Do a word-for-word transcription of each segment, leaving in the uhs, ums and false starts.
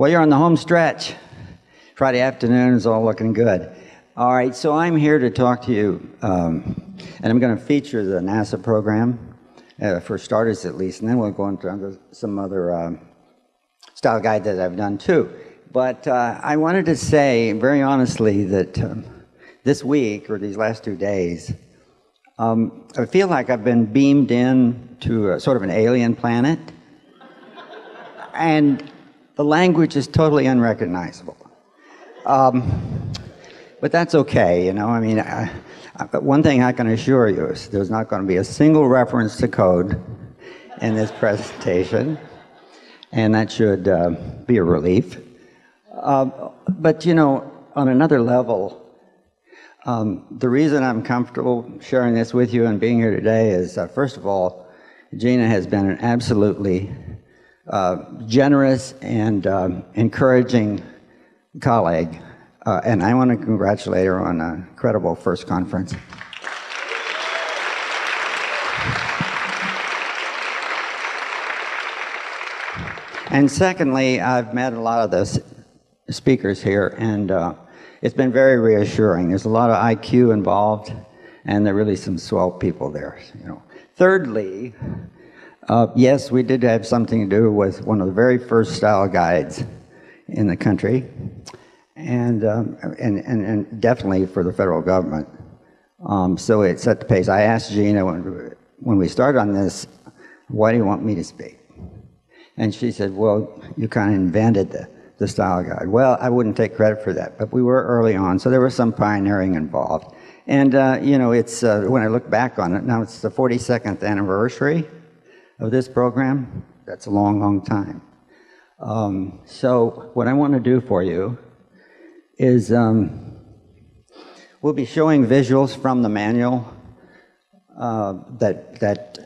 Well, you're on the home stretch. Friday afternoon is all looking good. All right, so I'm here to talk to you, um, and I'm going to feature the NASA program, uh, for starters at least, and then we'll go into some other um, style guide that I've done too. But uh, I wanted to say very honestly that um, this week, or these last two days, um, I feel like I've been beamed in to a, sort of an alien planet, and the language is totally unrecognizable. Um, but that's okay, you know, I mean, I, I, one thing I can assure you is there's not going to be a single reference to code in this presentation, and that should uh, be a relief. Uh, but, you know, on another level, um, the reason I'm comfortable sharing this with you and being here today is, uh, first of all, Gina has been an absolutely uh, generous and uh, encouraging colleague, uh, and I want to congratulate her on an incredible first conference. And secondly, I've met a lot of the speakers here, and uh, it's been very reassuring. There's a lot of I Q involved, and there are really some swell people there, you know. Thirdly, uh, yes, we did have something to do with one of the very first style guides in the country, and, um, and, and, and definitely for the federal government. Um, so it set the pace. I asked Gina when, when we started on this, why do you want me to speak? And she said, well, you kind of invented the, the style guide. Well, I wouldn't take credit for that, but we were early on, so there was some pioneering involved. And, uh, you know, it's, uh, when I look back on it, now it's the forty-second anniversary of this program. That's a long, long time. Um, so what I want to do for you is um, we'll be showing visuals from the manual uh, that, that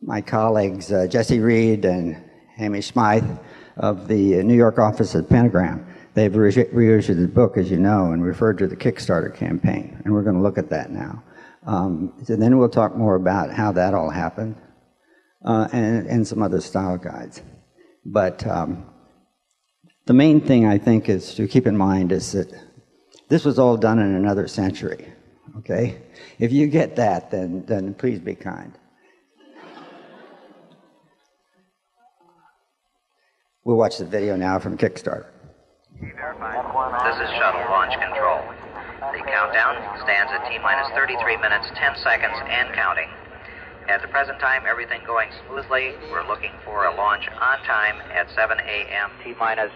my colleagues uh, Jesse Reed and Hamish Smythe of the New York office of the Pentagram, they've re reissued the book, as you know, and referred to the Kickstarter campaign, and we're going to look at that now. Um, and then we'll talk more about how that all happened uh, and, and some other style guides. But um, the main thing I think is to keep in mind is that this was all done in another century, okay? If you get that, then, then please be kind. We'll watch the video now from Kickstarter. This is Shuttle Launch Control. The countdown stands at T minus thirty-three minutes, ten seconds, and counting. At the present time, everything going smoothly. We're looking for a launch on time at seven A M T minus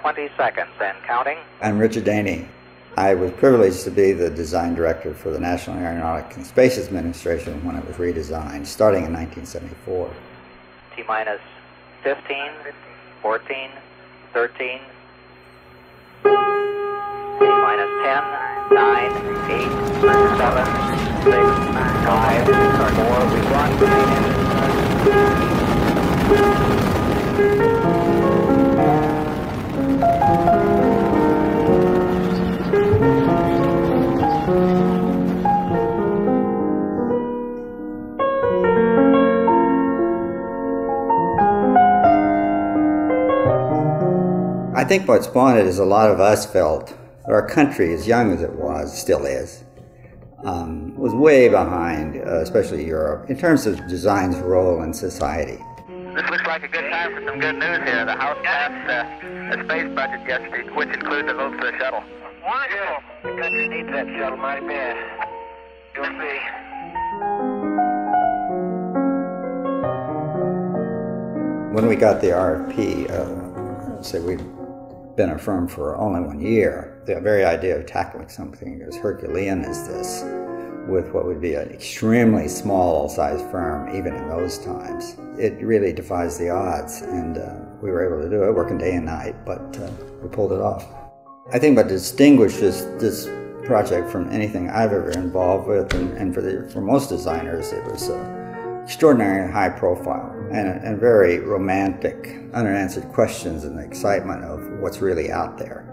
twenty seconds and counting. I'm Richard Daney. I was privileged to be the design director for the National Aeronautic and Space Administration when it was redesigned, starting in nineteen seventy-four. T minus fifteen, fourteen, thirteen, T minus ten, nine, eight, seven, six, five, four, we run. I think what spawned it is a lot of us felt our country, as young as it was, still is, um, was way behind, uh, especially Europe, in terms of design's role in society. This looks like a good time for some good news here. The House passed uh, a space budget yesterday, which includes the vote for the shuttle. Wonderful. The country needs that shuttle mighty bad. You'll see. When we got the R F P, uh, say we. been a firm for only one year. The very idea of tackling something as Herculean as this with what would be an extremely small-sized firm, even in those times, it really defies the odds, and uh, we were able to do it, working day and night, but uh, we pulled it off. I think what distinguishes this project from anything I've ever involved with, and, and for, the, for most designers, it was uh, extraordinary high profile. And, and very romantic, unanswered questions and the excitement of what's really out there.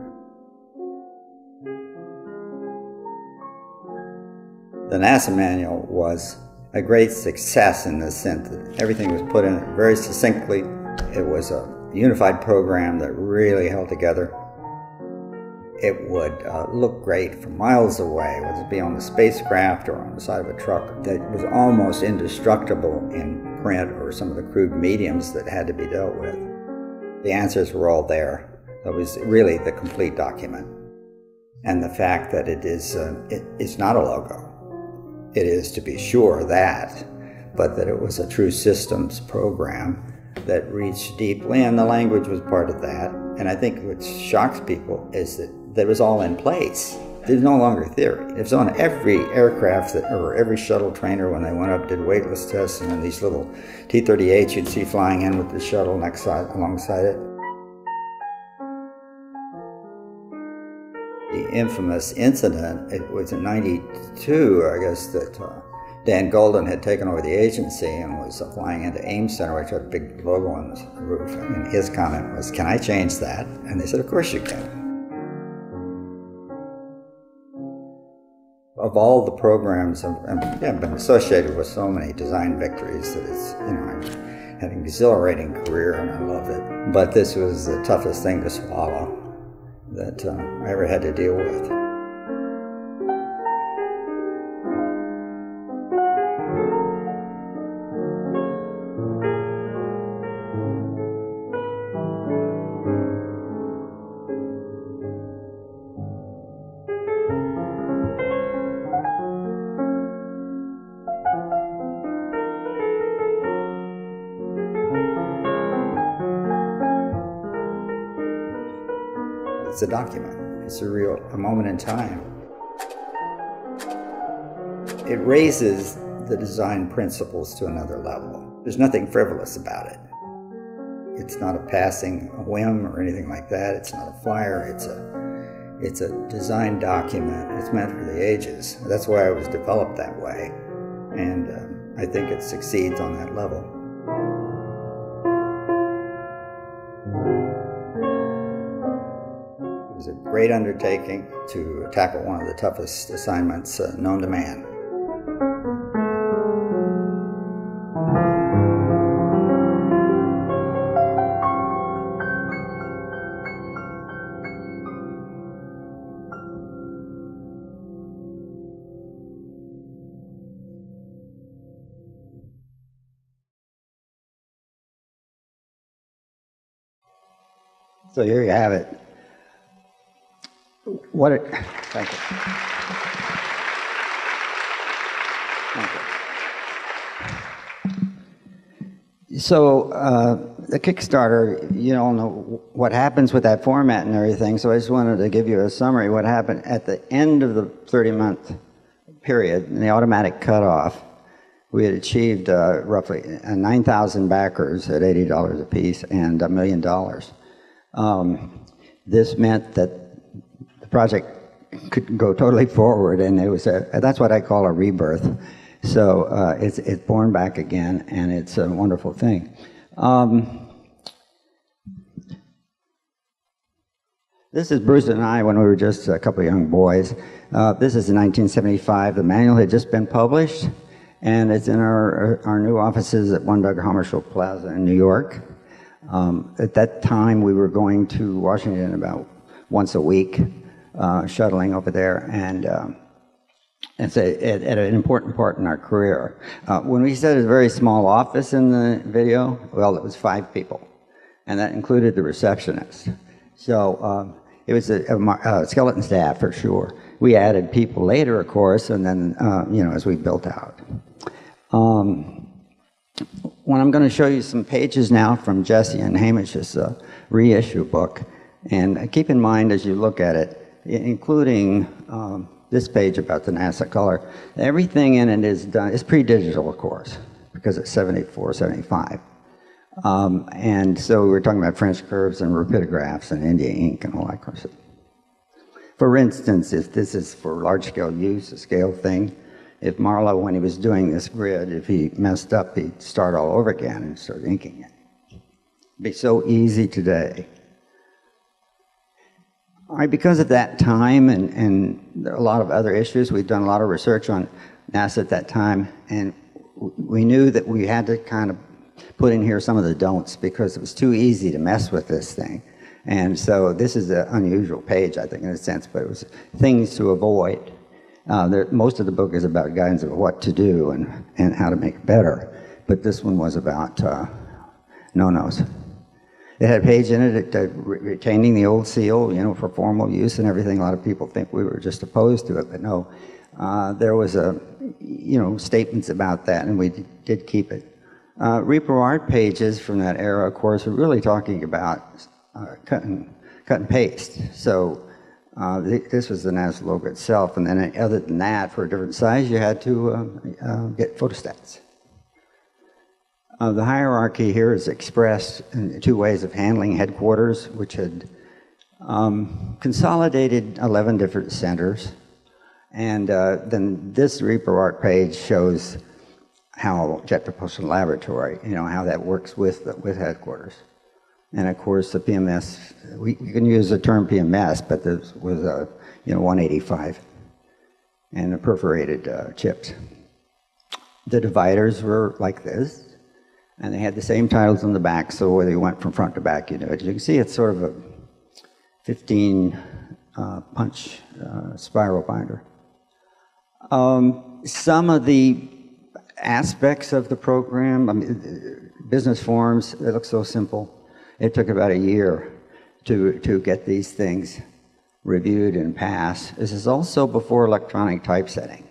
The NASA manual was a great success in the sense that everything was put in very succinctly, It was a unified program that really held together. It would uh, look great from miles away, whether it be on the spacecraft or on the side of a truck. That was almost indestructible in print or some of the crude mediums that had to be dealt with. The answers were all there. That was really the complete document. And the fact that it is, uh, it, it's not a logo. It is, to be sure, that, but that it was a true systems program that reached deeply, and the language was part of that. And I think what shocks people is that that was all in place. There's no longer theory. It was on every aircraft that, or every shuttle trainer when they went up, did weightless tests, and then these little T thirty-eights you'd see flying in with the shuttle next side, alongside it. The infamous incident, it was in ninety-two, I guess, that uh, Dan Golden had taken over the agency and was flying into Ames Center, which had a big logo on the roof, and his comment was, "Can I change that?" And they said, "Of course you can." Of all the programs, I've yeah, been associated with so many design victories that it's, you know, I've had an exhilarating career and I loved it. But this was the toughest thing to swallow that uh, I ever had to deal with. It's a document. It's a real a moment in time. It raises the design principles to another level. There's nothing frivolous about it. It's not a passing whim or anything like that. It's not a flyer. It's a, it's a design document. It's meant for the ages. That's why it was developed that way. And um, I think it succeeds on that level. It was a great undertaking to tackle one of the toughest assignments uh, known to man. So here you have it. What it, thank you. Thank you. So uh, the Kickstarter, you don't know what happens with that format and everything, so I just wanted to give you a summary of what happened at the end of the thirty-month period and the automatic cutoff. We had achieved uh, roughly nine thousand backers at eighty dollars a piece and a million dollars. Um, this meant that project could go totally forward, and it was a, that's what I call a rebirth. So uh, it's, it's born back again, and it's a wonderful thing. Um, this is Bruce and I when we were just a couple of young boys. Uh, this is in nineteen seventy-five. The manual had just been published, and it's in our, our new offices at One Doug Hammarskjöld Plaza in New York. Um, at that time, we were going to Washington about once a week. Uh, shuttling over there, and um, it's a, it, at an important part in our career. Uh, when we said it was a very small office in the video, well, it was five people, and that included the receptionist. So um, it was a, a, a skeleton staff for sure. We added people later, of course, and then uh, you know, as we built out. Um, when I'm going to show you some pages now from Jesse and Hamish's uh, reissue book, and keep in mind as you look at it, including um, this page about the NASA color. Everything in it is done, it's pre-digital, of course, because it's seventy-four, seventy-five. Um, and so we were talking about French curves and rapidographs and India ink and all that kind of stuff. For instance, if this is for large-scale use, a scale thing, if Marlowe, when he was doing this grid, if he messed up, he'd start all over again and start inking it. It'd be so easy today. All right, because of that time and, and a lot of other issues, we've done a lot of research on NASA at that time, and we knew that we had to kind of put in here some of the don'ts because it was too easy to mess with this thing. And so this is an unusual page, I think, in a sense, but it was things to avoid. Uh, there, most of the book is about guidance of what to do and, and how to make it better, but this one was about uh, no-nos. It had a page in it, it uh, retaining the old seal, you know, for formal use and everything. A lot of people think we were just opposed to it, but no. Uh, there was, a, you know, statements about that, and we did keep it. Uh, Reaper art pages from that era, of course, were really talking about uh, cut, and, cut and paste. So uh, th this was the N A S logo itself, and then other than that, for a different size, you had to uh, uh, get photostats. Uh, the hierarchy here is expressed in two ways of handling headquarters, which had um, consolidated eleven different centers. And uh, then this Reaper art page shows how Jet Propulsion Laboratory, you know, how that works with, with headquarters. And of course the P M S, we, we can use the term P M S, but this was a, you know, one eighty-five and the perforated uh, chips. The dividers were like this. And they had the same titles on the back, so whether you went from front to back, you know it. You can see it's sort of a fifteen-punch uh, uh, spiral binder. Um, some of the aspects of the program, I mean, business forms, it looks so simple. It took about a year to, to get these things reviewed and passed. This is also before electronic typesetting.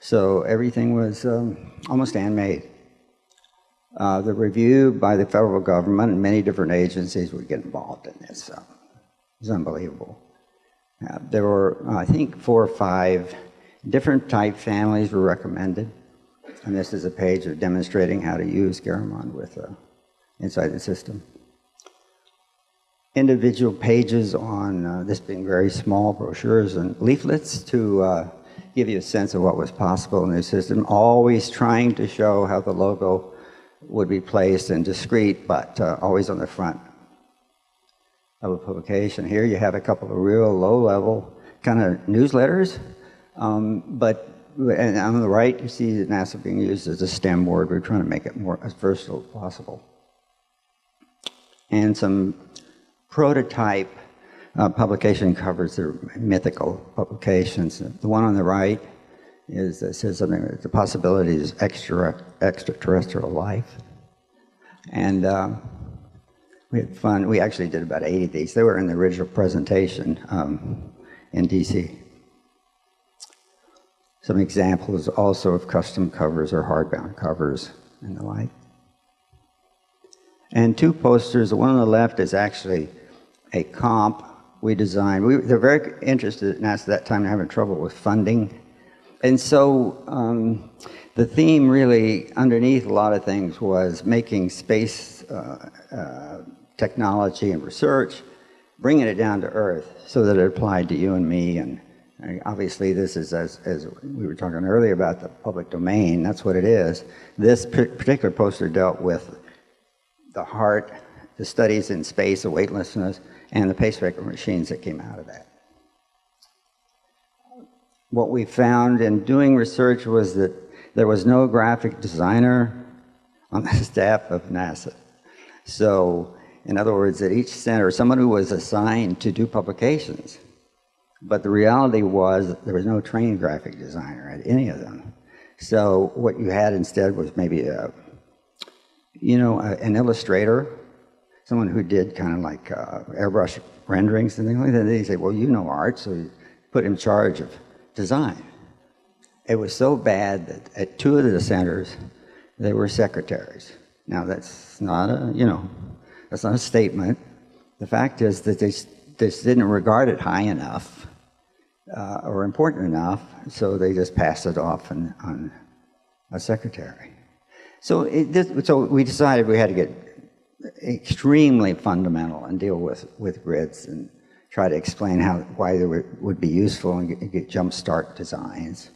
So everything was um, almost handmade. Uh, the review by the federal government and many different agencies would get involved in this. So it's unbelievable. Uh, there were, uh, I think, four or five different type families were recommended. And this is a page of demonstrating how to use Garamond with uh, inside the system. Individual pages on uh, this being very small brochures and leaflets to uh, give you a sense of what was possible in the system. Always trying to show how the logo would be placed and discreet, but uh, always on the front of a publication. Here you have a couple of real low-level kind of newsletters, um, but and on the right you see NASA being used as a STEM word. We're trying to make it more as versatile as possible. And some prototype uh, publication covers are mythical publications. The one on the right is it says something, the possibilities of extra, extraterrestrial life. And uh, we had fun. We actually did about eighty of these. They were in the original presentation um, in D C. Some examples also of custom covers or hardbound covers and the like. And two posters. The one on the left is actually a comp we designed. We, they're very interested at NASA at that time in having trouble with funding. And so um, the theme really underneath a lot of things was making space uh, uh, technology and research, bringing it down to Earth so that it applied to you and me. And, and obviously this is, as, as we were talking earlier about the public domain, that's what it is. This particular poster dealt with the heart, the studies in space, the weightlessness, and the pacemaker machines that came out of that. What we found in doing research was that there was no graphic designer on the staff of NASA. So, in other words, at each center, someone who was assigned to do publications. But the reality was there was no trained graphic designer at any of them. So what you had instead was maybe a, you know, a, an illustrator, someone who did kind of like uh, airbrush renderings and things like that. They say, well, you know art, so you put in charge of design. It was so bad that at two of the centers they were secretaries. Now that's not a, you know, that's not a statement. The fact is that they, they didn't regard it high enough uh, or important enough, so they just passed it off on, on a secretary. So, it, this, so we decided we had to get extremely fundamental and deal with, with grids and try to explain how, why they were, would be useful and get, get jumpstart designs.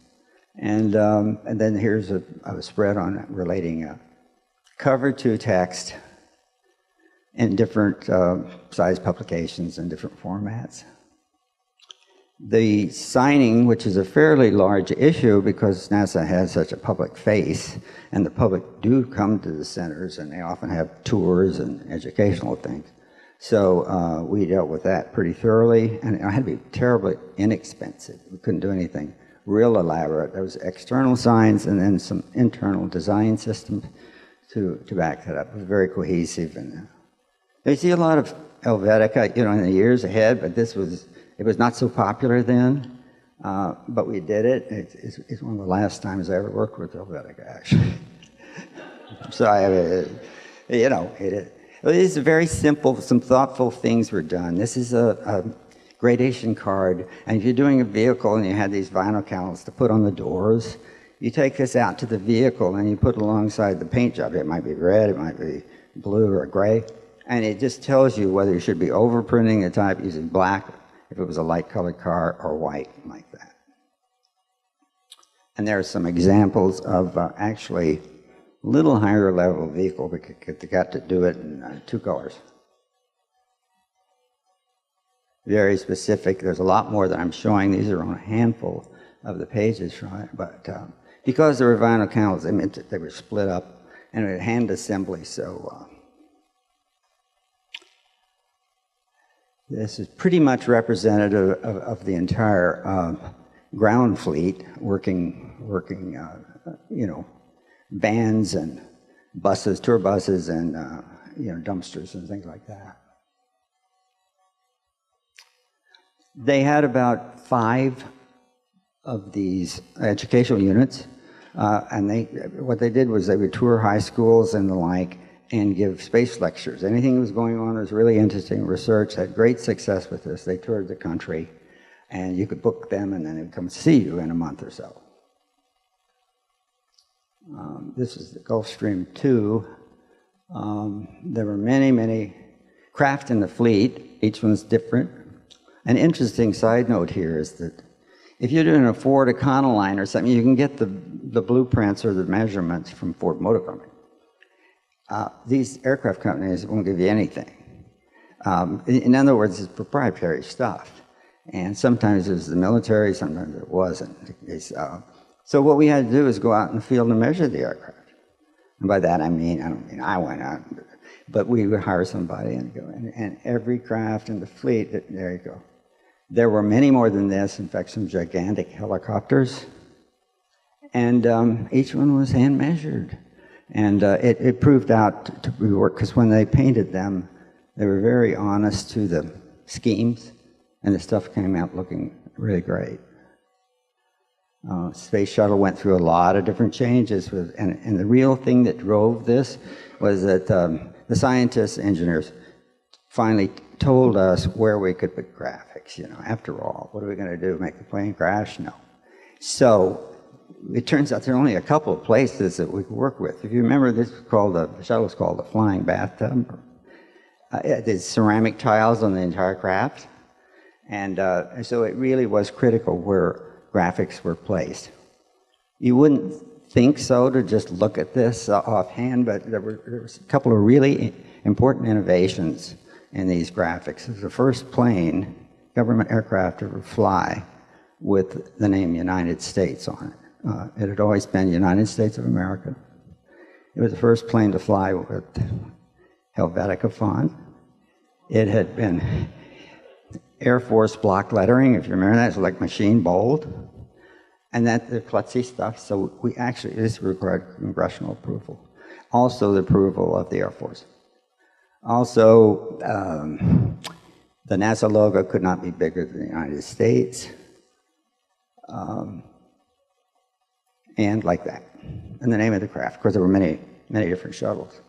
And, um, and then here's a, a spread on relating a cover to text in different uh, size publications and different formats. the signing, which is a fairly large issue because NASA has such a public face, and the public do come to the centers, and they often have tours and educational things. So uh, we dealt with that pretty thoroughly, and it had to be terribly inexpensive. We couldn't do anything real elaborate. There was external signs and then some internal design systems to, to back that up. It was very cohesive. And they see a lot of Helvetica, you know, in the years ahead, but this was, it was not so popular then, uh, but we did it. It's, it's, it's one of the last times I ever worked with Helvetica, actually. So I, uh, you know, it is. It is very simple. Some thoughtful things were done. This is a, a gradation card, and if you're doing a vehicle and you had these vinyl cowls to put on the doors, you take this out to the vehicle and you put it alongside the paint job. It might be red, it might be blue or gray, and it just tells you whether you should be overprinting the type using black, if it was a light-colored car, or white, like that. And there are some examples of uh, actually little higher level vehicle, because they got to do it in uh, two colors. Very specific. There's a lot more that I'm showing. These are on a handful of the pages from it, but um, because there were vinyl cowls, they meant that they were split up, and it had hand assembly, so. Uh, This is pretty much representative of, of the entire uh, ground fleet, working, working, uh, you know, vans and buses, tour buses, and uh, you know, dumpsters and things like that. They had about five of these educational units, uh, and they, what they did was they would tour high schools and the like, and give space lectures. Anything that was going on that was really interesting research, had great success with this. They toured the country, and you could book them, and then they would come see you in a month or so. Um, this is the Gulfstream two. Um, there were many, many craft in the fleet. Each one's different. An interesting side note here is that if you're doing a Ford Econoline or something, you can get the, the blueprints or the measurements from Ford Motor Company. Uh, these aircraft companies won't give you anything. Um, in, in other words, it's proprietary stuff. And sometimes it was the military, sometimes it wasn't. It's, uh, so what we had to do is go out in the field and measure the aircraft. And by that I mean, I don't mean I went out, but we would hire somebody and go in. And every craft in the fleet, there you go. There were many more than this, in fact, some gigantic helicopters. And um, each one was hand measured. And uh, it, it proved out to be work, because when they painted them, they were very honest to the schemes, and the stuff came out looking really great. Uh, Space Shuttle went through a lot of different changes, with, and, and the real thing that drove this was that um, the scientists, engineers, finally told us where we could put graphics. You know, after all, what are we going to do? Make the plane crash? No. So. It turns out there are only a couple of places that we could work with. If you remember, this was called a, the shuttle was called the flying bathtub. Uh, it had ceramic tiles on the entire craft, and uh, so it really was critical where graphics were placed. You wouldn't think so to just look at this uh, offhand, but there were, there was a couple of really important innovations in these graphics. It was the first plane, government aircraft, to ever fly with the name United States on it. Uh, it had always been United States of America. It was the first plane to fly with Helvetica font. It had been Air Force block lettering, if you remember that, it's like machine bold. And that, the klutzy stuff, so we actually, this required congressional approval. Also the approval of the Air Force. Also, um, the NASA logo could not be bigger than the United States. Um, and like that, and the name of the craft. Of course, there were many, many different shuttles.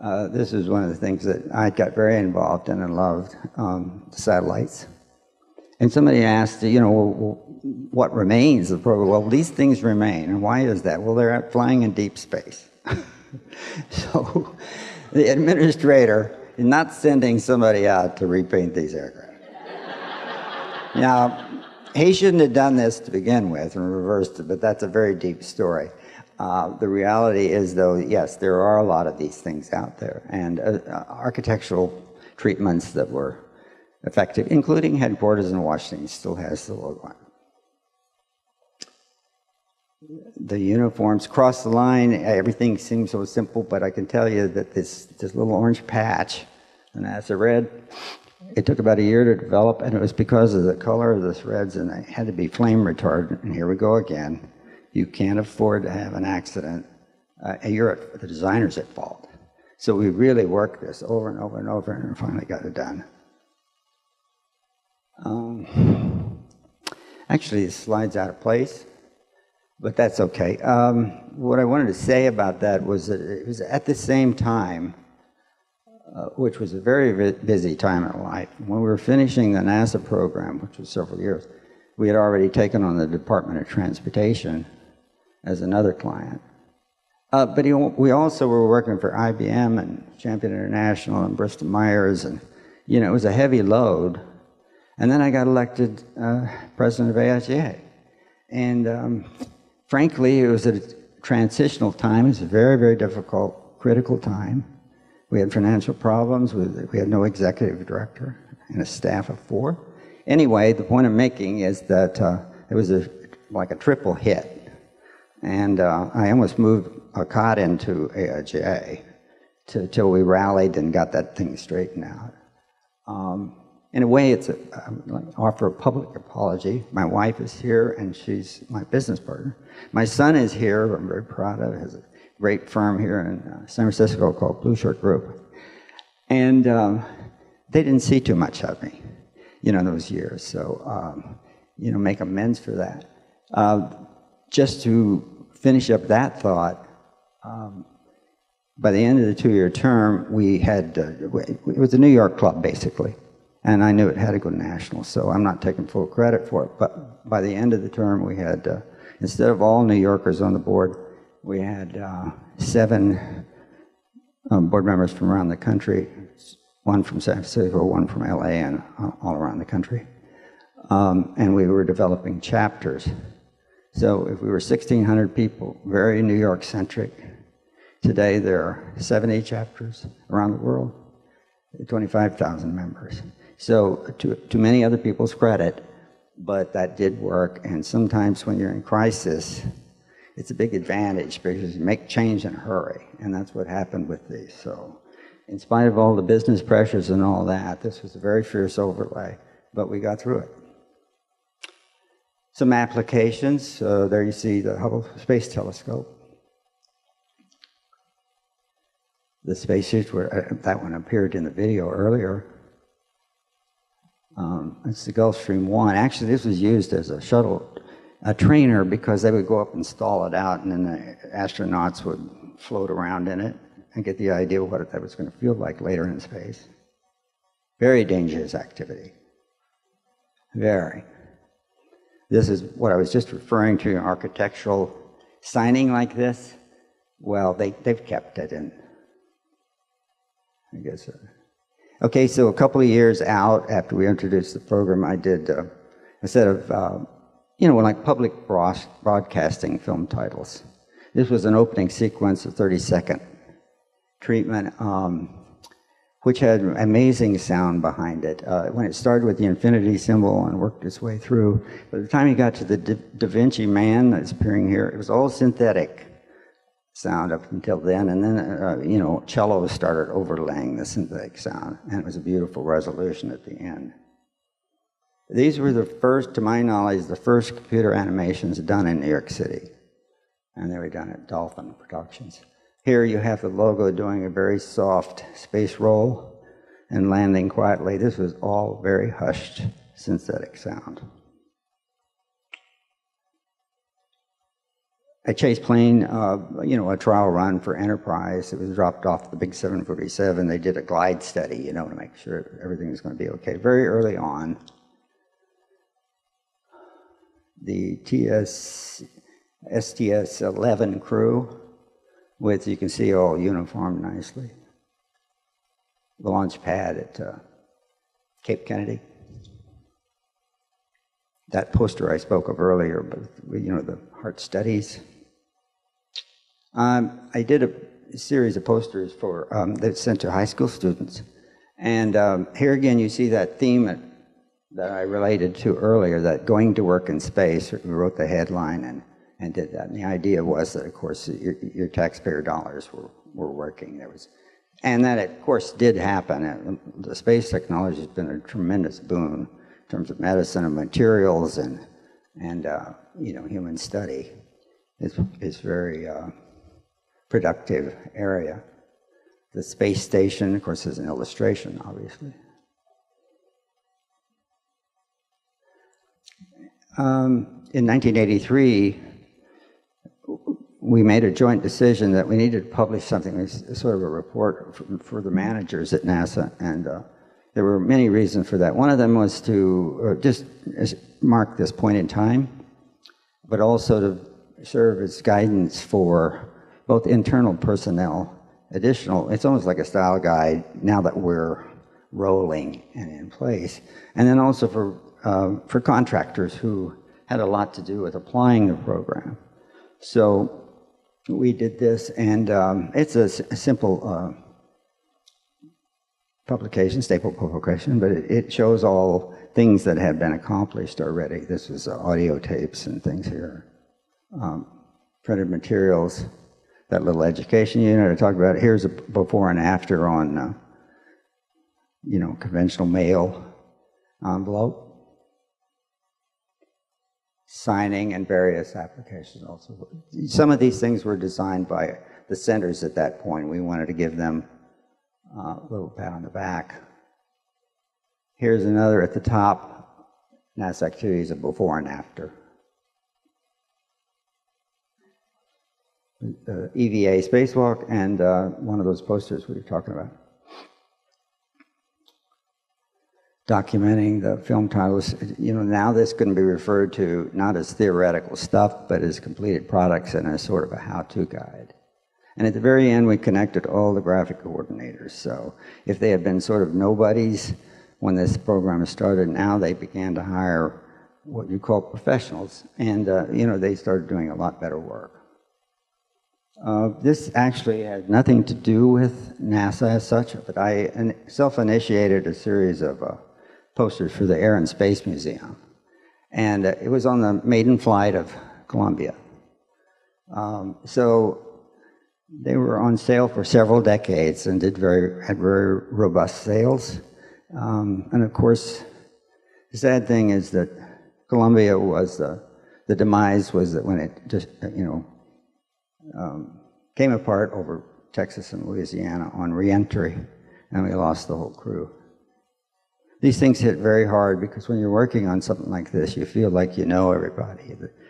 Uh, this is one of the things that I got very involved in and loved, um, the satellites. And somebody asked, you know, well, what remains of the program? Well, these things remain, and why is that? Well, they're out flying in deep space. So the administrator is not sending somebody out to repaint these aircraft. Now, he shouldn't have done this to begin with and reversed it, but that's a very deep story. Uh, the reality is, though, yes, there are a lot of these things out there, and uh, architectural treatments that were effective, including headquarters in Washington, still has the logo on. The uniforms cross the line, everything seems so simple, but I can tell you that this, this little orange patch, and that's a red, it took about a year to develop, and it was because of the color of the threads, and it had to be flame retardant, and here we go again. You can't afford to have an accident, uh, and you're at, the designer's at fault. So we really worked this over and over and over, and finally got it done. Um, actually, the slide's out of place, but that's okay. Um, what I wanted to say about that was that it was at the same time, Uh, which was a very busy time in life. When we were finishing the NASA program, which was several years, we had already taken on the Department of Transportation as another client. Uh, but he, we also were working for I B M and Champion International and Bristol Myers, and you know, it was a heavy load. And then I got elected uh, president of A I G A. And um, frankly, it was a transitional time. It was a very, very difficult, critical time. We had financial problems, we had no executive director and a staff of four. Anyway, the point I'm making is that uh, it was a, like a triple hit. And uh, I almost moved A C O T into A I G A to, till we rallied and got that thing straightened out. Um, in a way, it's a, I offer a public apology. My wife is here and she's my business partner. My son is here, I'm very proud of him. Great firm here in San Francisco called Blue Shirt Group. And um, they didn't see too much of me, you know, those years. So, um, you know, make amends for that. Uh, just to finish up that thought, um, by the end of the two-year term, we had, uh, it was a New York club, basically. And I knew it had to go national, so I'm not taking full credit for it. But by the end of the term, we had, uh, instead of all New Yorkers on the board, we had uh, seven um, board members from around the country, one from San Francisco, one from L A, and uh, all around the country. Um, and we were developing chapters. So if we were sixteen hundred people, very New York centric, today there are seventy chapters around the world, twenty-five thousand members. So to, to many other people's credit, but that did work. And sometimes when you're in crisis, it's a big advantage because you make change in a hurry, and that's what happened with these. So in spite of all the business pressures and all that, this was a very fierce overlay, but we got through it. Some applications. Uh, there you see the Hubble Space Telescope. The spacesuits were, uh, that one appeared in the video earlier. Um, it's the Gulfstream one. Actually, this was used as a shuttle a trainer because they would go up and stall it out, and then the astronauts would float around in it and get the idea of what that was going to feel like later in space. Very dangerous activity. Very. This is what I was just referring to, architectural signing like this. Well, they, they've kept it in, I guess. Okay, so a couple of years out after we introduced the program, I did uh, a set of uh, you know, like public broadcasting film titles. This was an opening sequence of thirty-second treatment, um, which had amazing sound behind it. Uh, when it started with the infinity symbol and worked its way through, by the time you got to the Da, Da Vinci Man that's appearing here, it was all synthetic sound up until then, and then, uh, you know, cellos started overlaying the synthetic sound, and it was a beautiful resolution at the end. These were the first, to my knowledge, the first computer animations done in New York City. And they were done at Dolphin Productions. Here you have the logo doing a very soft space roll and landing quietly. This was all very hushed synthetic sound. A chase plane, uh, you know, a trial run for Enterprise. It was dropped off the big seven forty-seven. They did a glide study, you know, to make sure everything was going to be okay. Very early on. The S T S eleven crew, with, you can see, all uniformed nicely. The launch pad at uh, Cape Kennedy. That poster I spoke of earlier, but you know, the heart studies. Um, I did a series of posters for um, that sent to high school students, And um, here again, you see that theme at, that I related to earlier, that going to work in space. We wrote the headline and, and did that. And the idea was that, of course, your, your taxpayer dollars were, were working. There was, and that, of course, did happen. It, the space technology has been a tremendous boon in terms of medicine and materials and, and uh, you know, human study. It's, it's very uh, productive area. The space station, of course, is an illustration, obviously. Um, in nineteen eighty-three, we made a joint decision that we needed to publish something, sort of a report for, for the managers at NASA, and uh, there were many reasons for that. One of them was to uh, just mark this point in time, but also to serve as guidance for both internal personnel. Additional, it's almost like a style guide now that we're rolling and in place. And then also for, uh, for contractors who had a lot to do with applying the program. So we did this, and um, it's a, a simple uh, publication, staple publication, but it, it shows all things that have been accomplished already. This was uh, audio tapes and things here, um, printed materials. That little education unit I talked about, here's a before and after on, uh, you know, conventional mail envelope. Signing and various applications also. Some of these things were designed by the centers at that point. We wanted to give them uh, a little pat on the back. Here's another at the top, NASA activities of before and after. Uh, E V A spacewalk, and uh, one of those posters we were talking about. Documenting the film titles. You know, now this can be referred to not as theoretical stuff, but as completed products and as sort of a how-to guide. And at the very end, we connected all the graphic coordinators. So if they had been sort of nobodies when this program started, now they began to hire what you call professionals. And, uh, you know, they started doing a lot better work. Uh, this actually had nothing to do with NASA as such, but I self-initiated a series of uh, posters for the Air and Space Museum. And uh, it was on the maiden flight of Columbia. Um, so they were on sale for several decades and did very, had very robust sales. Um, and of course, the sad thing is that Columbia was, the, the demise was that when it just, you know, Um, came apart over Texas and Louisiana on re-entry, and we lost the whole crew. These things hit very hard because when you're working on something like this, you feel like you know everybody,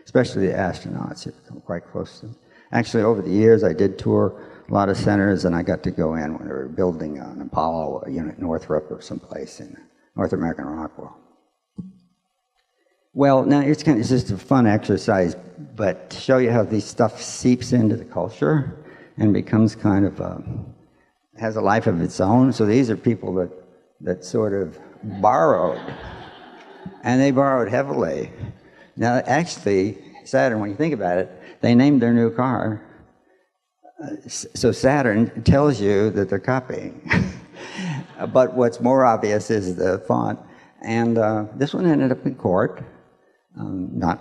especially the astronauts. You become quite close to them. Actually, over the years, I did tour a lot of centers, and I got to go in when they were building an Apollo unit, Northrop or someplace in North American Rockwell. Well, now it's kind of it's just a fun exercise, but to show you how this stuff seeps into the culture and becomes kind of a, has a life of its own. So these are people that that sort of borrowed, and they borrowed heavily. Now, actually, Saturn, when you think about it, they named their new car. So Saturn tells you that they're copying, but what's more obvious is the font. And uh, this one ended up in court. Um, not,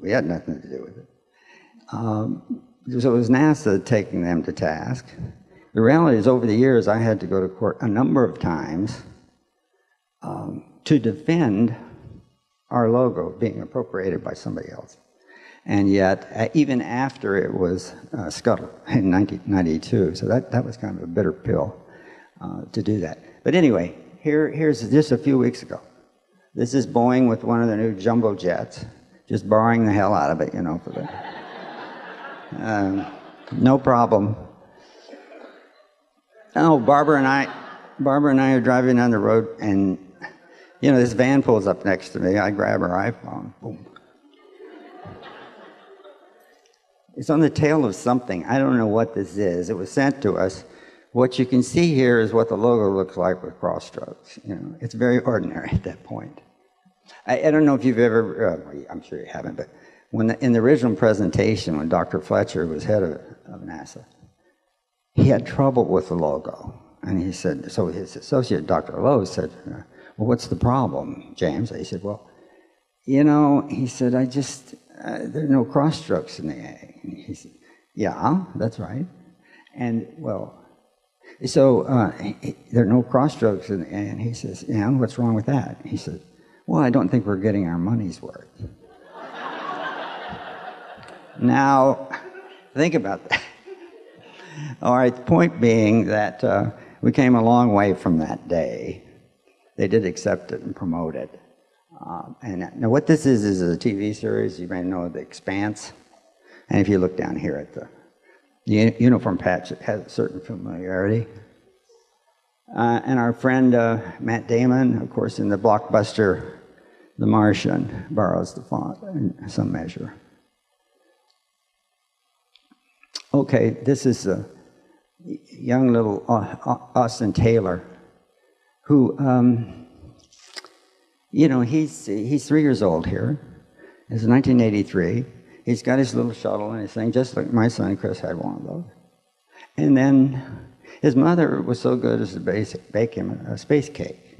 we had nothing to do with it. Um, so it was NASA taking them to task. The reality is, over the years, I had to go to court a number of times um, to defend our logo being appropriated by somebody else. And yet, uh, even after it was uh, scuttled in nineteen ninety-two, so that, that was kind of a bitter pill uh, to do that. But anyway, Here, here's just a few weeks ago. This is Boeing with one of the new jumbo jets, just borrowing the hell out of it, you know, for the, um, no problem. Oh, Barbara and I, Barbara and I are driving down the road, and you know, this van pulls up next to me. I grab her iPhone, boom. It's on the tail of something. I don't know what this is. It was sent to us. What you can see here is what the logo looks like with cross strokes. You know, it's very ordinary at that point. I, I don't know if you've ever, uh, I'm sure you haven't, but when the, in the original presentation, when Doctor Fletcher was head of, of NASA, he had trouble with the logo. And he said, so his associate, Doctor Lowe, said, well, what's the problem, James? He said, well, you know, he said, I just, uh, there are no cross strokes in the A. And he said, yeah, that's right. And, well, so uh, he, there are no cross strokes in the A. And he says, yeah, what's wrong with that? He said, well, I don't think we're getting our money's worth. Now, think about that. All right, the point being that uh, we came a long way from that day. They did accept it and promote it. Um, and now what this is, is a T V series. You may know The Expanse. And if you look down here at the uniform patch, it has a certain familiarity. Uh, and our friend uh, Matt Damon, of course, in the blockbuster The Martian, borrows the font in some measure. Okay, this is a young little Austin Taylor, who, um, you know, he's, he's three years old here. It's nineteen eighty-three. He's got his little shuttle and his thing, just like my son Chris had one of those. And then his mother was so good as to basic, bake him a space cake.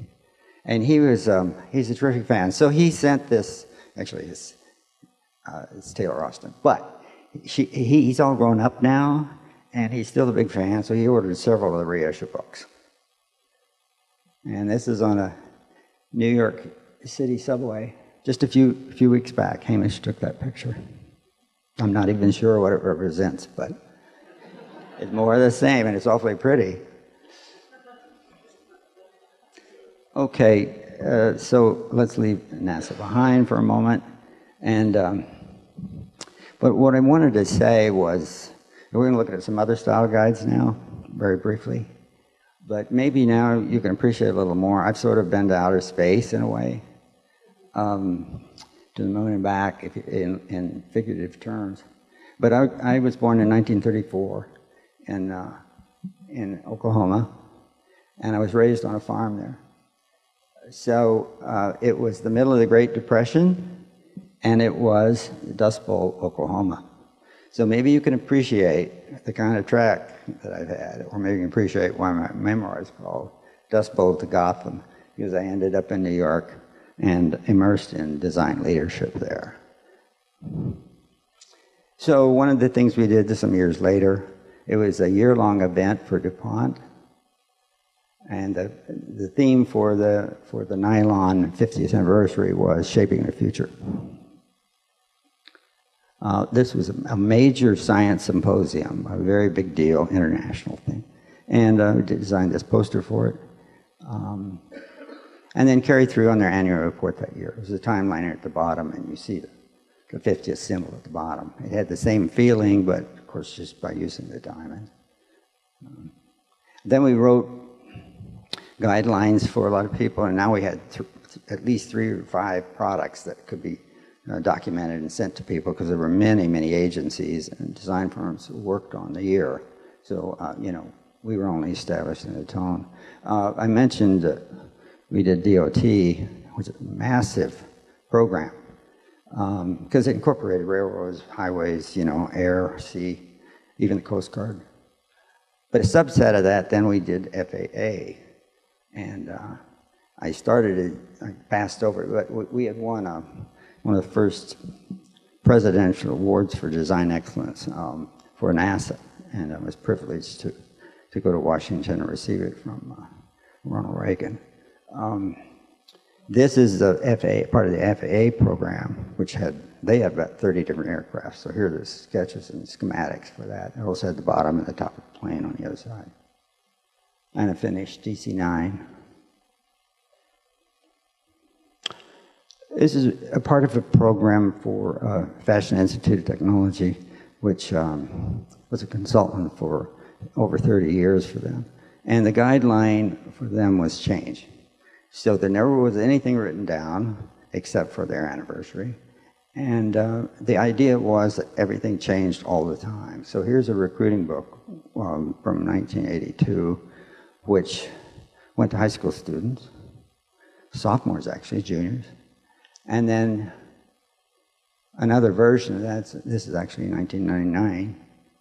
And he was, um, he's a terrific fan. So he sent this, actually it's, uh, it's Taylor Austin, but She, he, he's all grown up now, and he's still a big fan, so he ordered several of the reissue books. And this is on a New York City subway. Just a few, few weeks back, Hamish took that picture. I'm not even sure what it represents, but it's more of the same, and it's awfully pretty. Okay, uh, so let's leave NASA behind for a moment, and um, but what I wanted to say was, we're going to look at some other style guides now, very briefly. But maybe now you can appreciate a little more. I've sort of been to outer space in a way, um, to the moon and back if, in, in figurative terms. But I, I was born in nineteen thirty-four in, uh, in Oklahoma, and I was raised on a farm there. So uh, it was the middle of the Great Depression, and it was Dust Bowl, Oklahoma. So maybe you can appreciate the kind of track that I've had, or maybe you can appreciate why my memoir is called Dust Bowl to Gotham, because I ended up in New York and immersed in design leadership there. So one of the things we did some years later, it was a year-long event for DuPont, and the, the theme for the, for the nylon fiftieth anniversary was Shaping the Future. Uh, this was a major science symposium, a very big deal, international thing. And I uh, designed this poster for it. Um, and then carried through on their annual report that year. It was a timeline at the bottom, and you see the, the fiftieth symbol at the bottom. It had the same feeling, but of course just by using the diamond. Um, then we wrote guidelines for a lot of people, and now we had th th at least three or five products that could be Uh, documented and sent to people, because there were many, many agencies and design firms who worked on the year. So, uh, you know, we were only establishing the tone. Uh, I mentioned uh, we did D O T, which is a massive program, because um, it incorporated railroads, highways, you know, air, sea, even the Coast Guard. But a subset of that, then we did F A A. And uh, I started it, I passed over it, but we had won a one of the first presidential awards for design excellence um, for NASA, and I was privileged to, to go to Washington and receive it from uh, Ronald Reagan. Um, this is the F A A, part of the F A A program, which had, they had about thirty different aircraft, so here are the sketches and schematics for that. It also had the bottom and the top of the plane on the other side. And I finished D C nine. This is a part of a program for uh, Fashion Institute of Technology, which um, was a consultant for over thirty years for them. And the guideline for them was change. So there never was anything written down except for their anniversary. And uh, the idea was that everything changed all the time. So here's a recruiting book um, from nineteen eighty-two, which went to high school students, sophomores actually, juniors. And then another version of that, this is actually nineteen ninety-nine,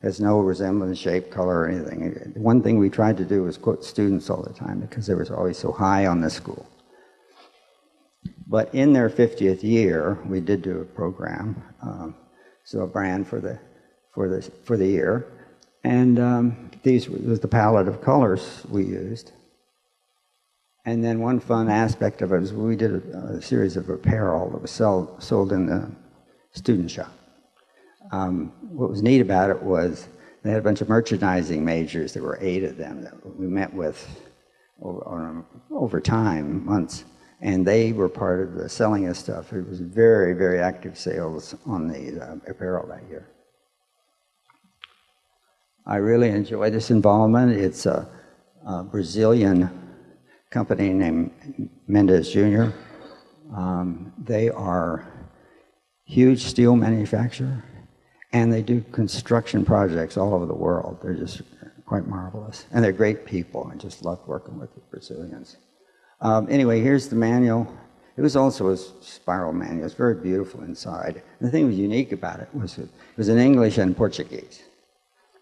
There's no resemblance, shape, color, or anything. One thing we tried to do was quote students all the time because they were always so high on the school. But in their fiftieth year, we did do a program, um, so a brand for the for the for the year, and um, these was the palette of colors we used. And then one fun aspect of it is we did a, a series of apparel that was sold sold in the student shop. Um, what was neat about it was they had a bunch of merchandising majors. There were eight of them that we met with over, over time, months, and they were part of the selling of stuff. It was very, very active sales on the uh, apparel that year. I really enjoy this involvement. It's a, a Brazilian company named Mendez Junior Um, they are huge steel manufacturer. And they do construction projects all over the world. They're just quite marvelous. And they're great people. I just love working with the Brazilians. Um, anyway, here's the manual. It was also a spiral manual. It's very beautiful inside. And the thing that was unique about it was it was in English and Portuguese.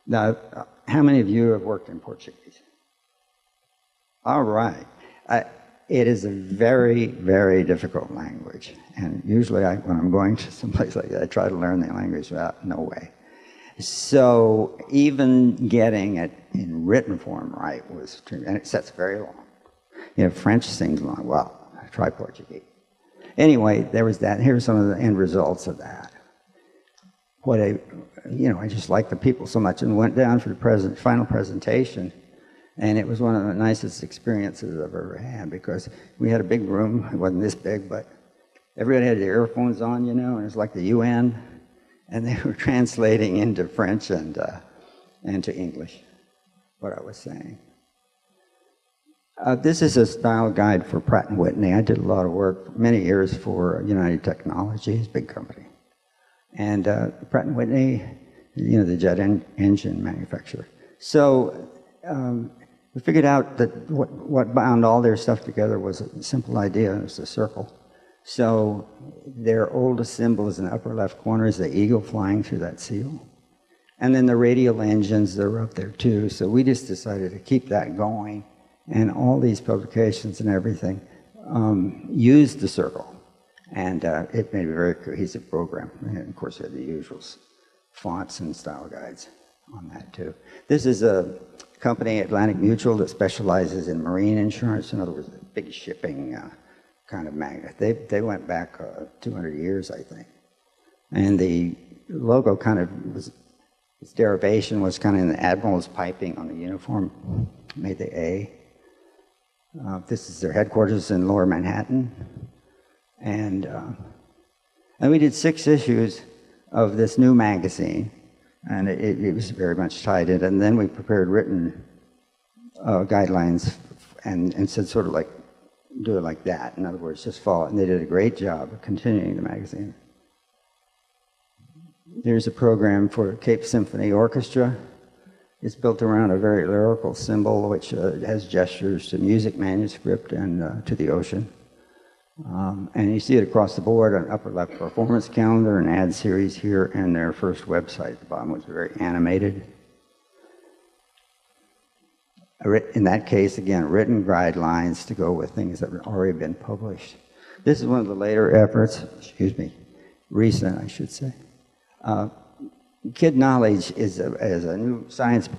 Now, how many of you have worked in Portuguese? All right. I, it is a very, very difficult language. And usually I, when I'm going to some place like that, I try to learn the language without, no way. So even getting it in written form right was, and it sets very long. You know, French seems long, well, try Portuguese. Anyway, there was that. Here's some of the end results of that. What I, you know, I just liked the people so much and went down for the present, final presentation. And it was one of the nicest experiences I've ever had because we had a big room. It wasn't this big, but everybody had their earphones on, you know, and it was like the U N. And they were translating into French and, uh, and to English what I was saying. Uh, this is a style guide for Pratt and Whitney. I did a lot of work for many years for United Technologies, big company. And uh, Pratt and Whitney, you know, the jet en engine manufacturer. So um, we figured out that what, what bound all their stuff together was a simple idea, it was a circle. So their oldest symbol is in the upper left corner is the eagle flying through that seal. And then the radial engines, they're up there too. So we just decided to keep that going. And all these publications and everything um, used the circle. And uh, it made a very cohesive program. And of course, we had the usual fonts and style guides on that too. This is a company, Atlantic Mutual, that specializes in marine insurance. In other words, the big shipping uh, kind of magnet. They, they went back uh, two hundred years, I think. And the logo kind of was, its derivation was kind of in the admiral's piping on the uniform, made the A. Uh, this is their headquarters in Lower Manhattan. And, uh, and we did six issues of this new magazine. And it, it was very much tied in. And then we prepared written uh, guidelines and, and said sort of like, do it like that. In other words, just follow it. And they did a great job of continuing the magazine. There's a program for Cape Symphony Orchestra. It's built around a very lyrical symbol, which uh, has gestures to music, manuscript, and uh, to the ocean. Um, and you see it across the board on upper left performance calendar and ad series here and their first website at the bottom, which is very animated. In that case, again, written guidelines to go with things that have already been published. This is one of the later efforts, excuse me, recent, I should say. Uh, Kid Knowledge is a, is a new science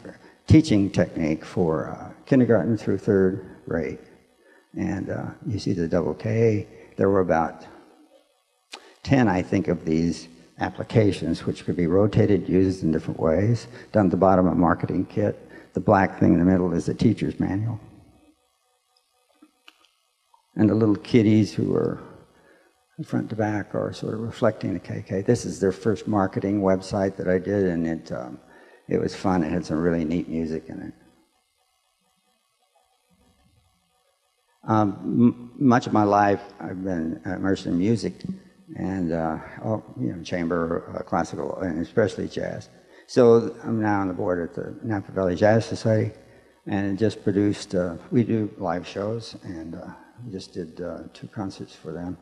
teaching technique for uh, kindergarten through third grade. And uh, you see the double K. There were about ten, I think, of these applications, which could be rotated, used in different ways. Down at the bottom, a marketing kit. The black thing in the middle is the teacher's manual. And the little kiddies who are front to back are sort of reflecting the K K. This is their first marketing website that I did, and it, um, it was fun. It had some really neat music in it. Um, much of my life, I've been immersed in music and uh, all, you know, chamber, uh, classical, and especially jazz. So I'm now on the board at the Napa Valley Jazz Society, and it just produced, uh, we do live shows, and uh, we just did uh, two concerts for them.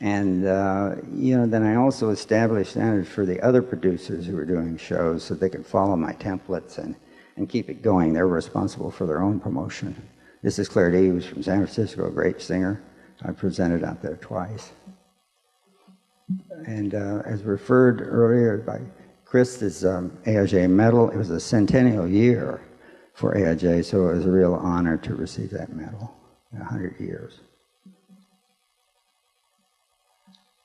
And, uh, you know, then I also established standards for the other producers who were doing shows so they could follow my templates and, and keep it going. They were responsible for their own promotion. This is Claire D, who's from San Francisco, a great singer. I presented out there twice. And uh, as referred earlier by Chris, this um, A I J medal, it was a centennial year for A I J, so it was a real honor to receive that medal in one hundred years.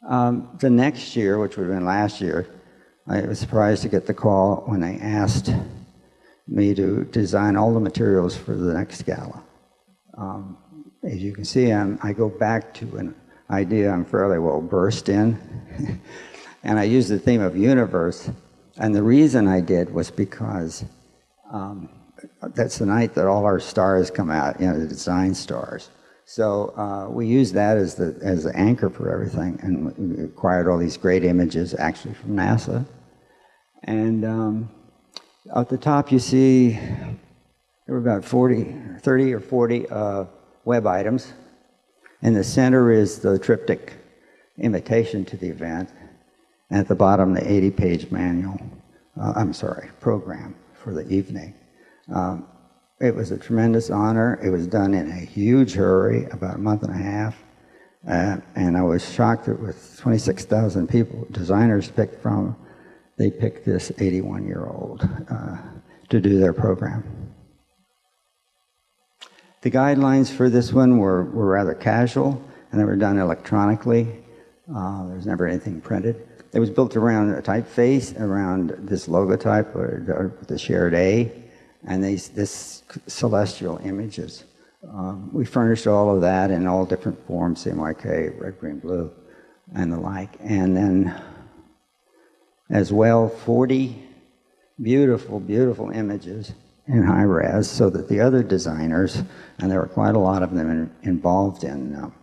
Um, the next year, which would have been last year, I was surprised to get the call when they asked me to design all the materials for the next gala. Um, as you can see, I'm, I go back to an idea I'm fairly well versed in, and I used the theme of universe. And the reason I did was because um, that's the night that all our stars come out, you know, the design stars. So uh, we used that as the, as the anchor for everything, and we acquired all these great images actually from NASA. And um, at the top you see there were about forty, thirty or forty uh, web items. In the center is the triptych invitation to the event. And at the bottom, the eighty page manual, uh, I'm sorry, program for the evening. Um, It was a tremendous honor. It was done in a huge hurry, about a month and a half. Uh, and I was shocked that with twenty-six thousand people, designers picked from, they picked this eighty-one year old uh, to do their program. The guidelines for this one were, were rather casual, and they were done electronically. Uh, there was never anything printed. It was built around a typeface, around this logotype, or, or the shared A, and these this celestial images. Um, we furnished all of that in all different forms, C M Y K, red, green, blue, and the like. And then as well, forty beautiful, beautiful images in high res, so that the other designers, and there were quite a lot of them in, involved in um,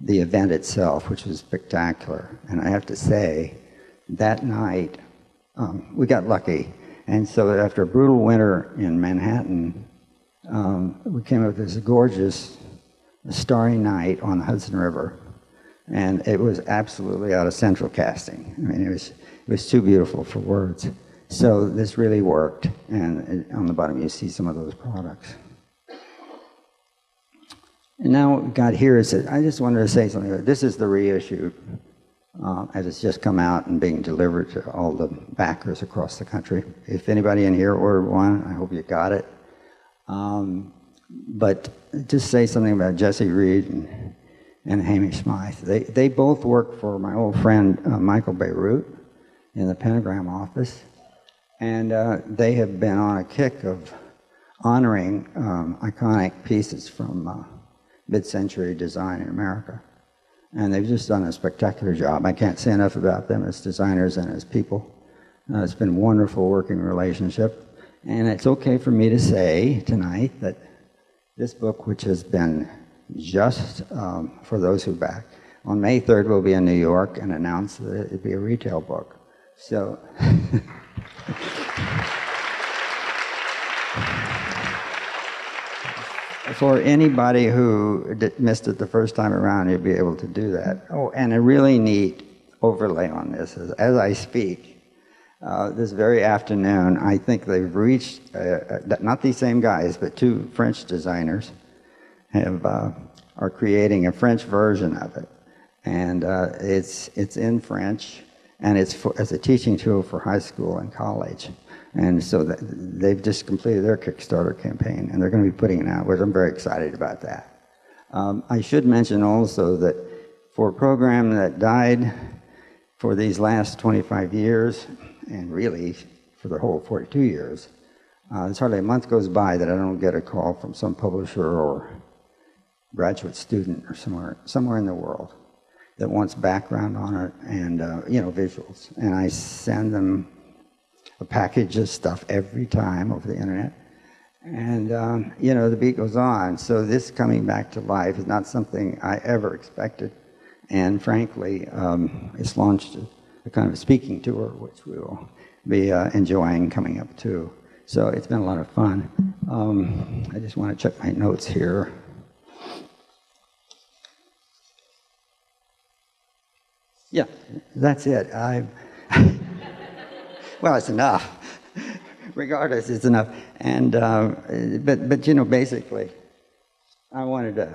the event itself, which was spectacular. And I have to say, that night, um, we got lucky. And so after a brutal winter in Manhattan, um, we came up with this gorgeous starry night on the Hudson River. And it was absolutely out of central casting. I mean, it was, it was too beautiful for words. So this really worked. And it, on the bottom, you see some of those products. And now what we got here is that I just wanted to say something. This is the reissue, Uh, as it's just come out and being delivered to all the backers across the country. If anybody in here ordered one, I hope you got it. Um, but just say something about Jesse Reed and, and Hamish Smythe. They, they both work for my old friend uh, Michael Bierut in the Pentagram office. And uh, they have been on a kick of honoring um, iconic pieces from uh, mid-century design in America. And they've just done a spectacular job. I can't say enough about them as designers and as people. Uh, it's been a wonderful working relationship. And it's okay for me to say tonight that this book, which has been just um, for those who back, on May third we'll be in New York and announce that it'll be a retail book. So, for anybody who missed it the first time around, you'd be able to do that. Oh, and a really neat overlay on this is, as I speak, uh, this very afternoon, I think they've reached, uh, not these same guys, but two French designers have, uh, are creating a French version of it. And uh, it's, it's in French, and it's for, as a teaching tool for high school and college. And so that they've just completed their Kickstarter campaign, and they're going to be putting it out, which I'm very excited about that. Um, I should mention also that for a program that died for these last twenty-five years, and really for the whole forty-two years, uh, there's hardly a month goes by that I don't get a call from some publisher or graduate student or somewhere, somewhere in the world that wants background on it and uh, you know, visuals. And I send them a package of stuff every time over the internet. And, um, you know, the beat goes on. So this coming back to life is not something I ever expected. And frankly, um, it's launched a, a kind of a speaking tour, which we will be uh, enjoying coming up too. So it's been a lot of fun. Um, I just want to check my notes here. Yeah, that's it. I well, it's enough. Regardless, it's enough. And uh, but but you know, basically, I wanted to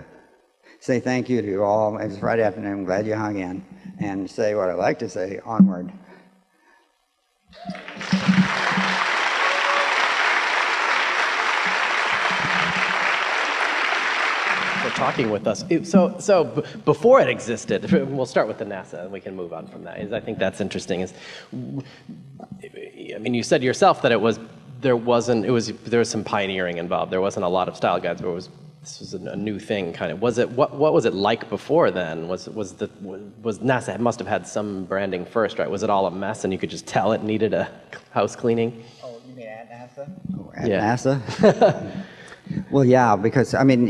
say thank you to you all. It's Friday afternoon. I'm glad you hung in, and say what I like to say: onward. Talking with us. So, so b before it existed, we'll start with the NASA and we can move on from that. Is I think that's interesting. Is I mean, you said yourself that it was there wasn't it was there was some pioneering involved. There wasn't a lot of style guides, but it was this was a new thing kind of. Was it what what was it like before then? Was was the was NASA must have had some branding first, right? Was it all a mess and you could just tell it needed a house cleaning? Oh, you mean at NASA? Oh, at yeah. NASA. Well, yeah, because, I mean,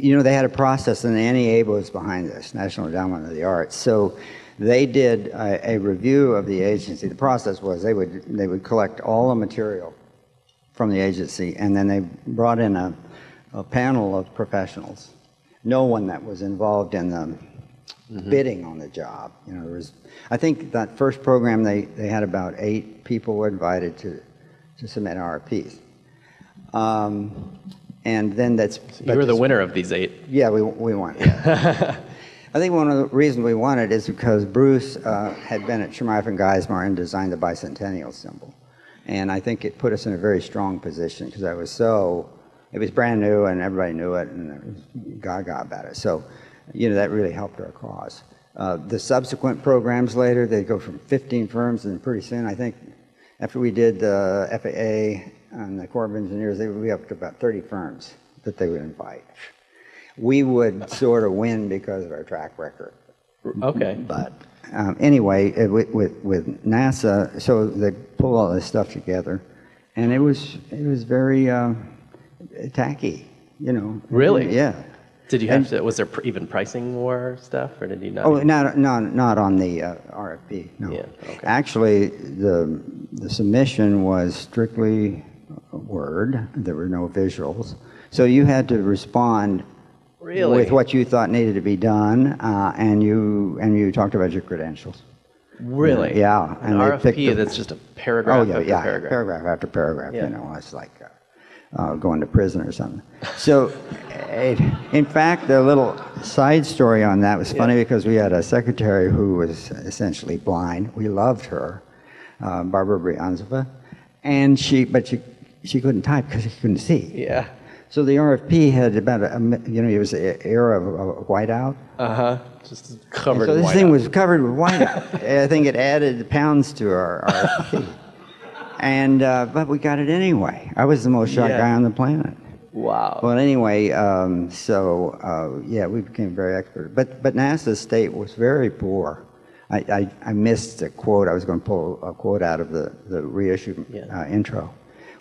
you know, they had a process, and Annie Abo was behind this, National Endowment of the Arts. So they did a, a review of the agency. The process was they would, they would collect all the material from the agency, and then they brought in a, a panel of professionals. No one that was involved in the mm-hmm. bidding on the job. You know, there was, I think that first program, they, they had about eight people were invited to, to submit R F Ps. Um, And then that's... You were the winner of these eight. Yeah, we, we won. Yeah. I think one of the reasons we won it is because Bruce uh, had been at Shemaiah and Geismar and designed the bicentennial symbol. And I think it put us in a very strong position because I was so... It was brand new and everybody knew it and it was gaga about it. So, you know, that really helped our cause. Uh, the subsequent programs later, they go from fifteen firms and pretty soon, I think, after we did the F A A and the Corps of Engineers, they would be up to about thirty firms that they would invite. We would sort of win because of our track record. Okay. But um, anyway, it, with, with NASA, so they pulled all this stuff together, and it was it was very uh, tacky, you know. Really? Yeah. Did you have and, to, was there pr even pricing war stuff, or did you not? Oh, even... not, not, not on the uh, R F P, no. Yeah, okay. Actually, the, the submission was strictly word. There were no visuals. So you had to respond really? with what you thought needed to be done, uh, and you and you talked about your credentials. Really? And, yeah. An and R F P that's just a paragraph oh, yeah, after yeah, paragraph. paragraph after paragraph. Yeah. You know, it's like uh, uh, going to prison or something. So, it, in fact, the little side story on that was funny yeah. because we had a secretary who was essentially blind. We loved her, uh, Barbara Brianzova, and she, but she. She couldn't type because she couldn't see. Yeah. So the R F P had about a, you know, it was the era of, of whiteout. Uh huh. Just covered. And so this thing was covered with whiteout. I think it added pounds to our R F P. and uh, but we got it anyway. I was the most shocked yeah. guy on the planet. Wow. Well, anyway, um, so uh, yeah, we became very expert. But but NASA's state was very poor. I I, I missed a quote. I was going to pull a quote out of the the reissue yeah. uh, intro,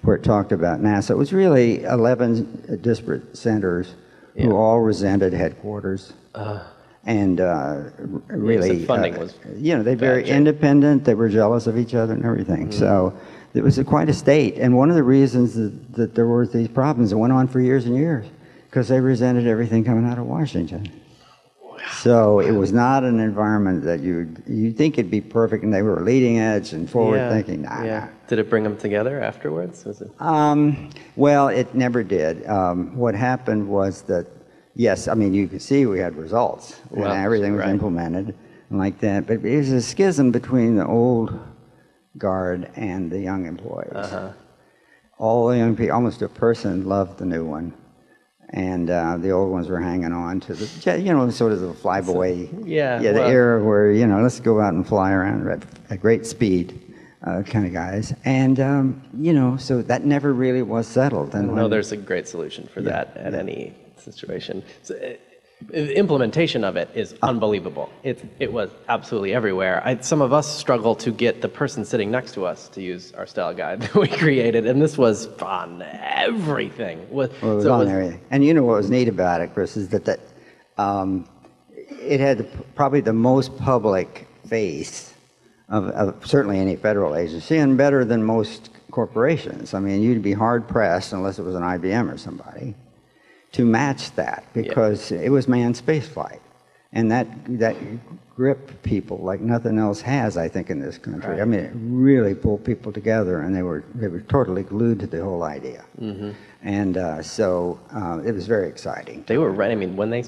where it talked about NASA. It was really eleven disparate centers yeah. who all resented headquarters. Uh, and uh, really, the funding uh, was you know, they were very check. independent. They were jealous of each other and everything. Mm-hmm. So it was a, quite a state. And one of the reasons that, that there were these problems, it went on for years and years, because they resented everything coming out of Washington. Wow. So it was not an environment that you'd, you'd think it'd be perfect, and they were leading edge and forward yeah. thinking. Nah, yeah. Did it bring them together afterwards? Was it? Um, well, it never did. Um, what happened was that, yes, I mean, you could see we had results. Well, and everything was right. implemented and like that. But it was a schism between the old guard and the young employees. Uh-huh. All the young people, almost a person, loved the new one. And uh, the old ones were hanging on to the, you know, sort of the flyboy. So, yeah. Yeah, the well, era where, you know, let's go out and fly around at, at great speed. Uh, kind of guys, and um, you know, so that never really was settled. And no, when, there's a great solution for yeah, that at yeah. any situation. So, uh, the implementation of it is unbelievable. It it was absolutely everywhere. I, some of us struggle to get the person sitting next to us to use our style guide that we created, and this was on everything. Well, it was so on it was, everything. And you know what was neat about it, Chris, is that that um, it had the, probably the most public face. Of, of certainly any federal agency, and better than most corporations. I mean, you'd be hard-pressed, unless it was an I B M or somebody, to match that, because yeah. it was manned spaceflight. And that, that gripped people like nothing else has, I think, in this country. Right. I mean, it really pulled people together, and they were, they were totally glued to the whole idea. Mm-hmm. And uh, so uh, it was very exciting. They were ready. I mean, when they,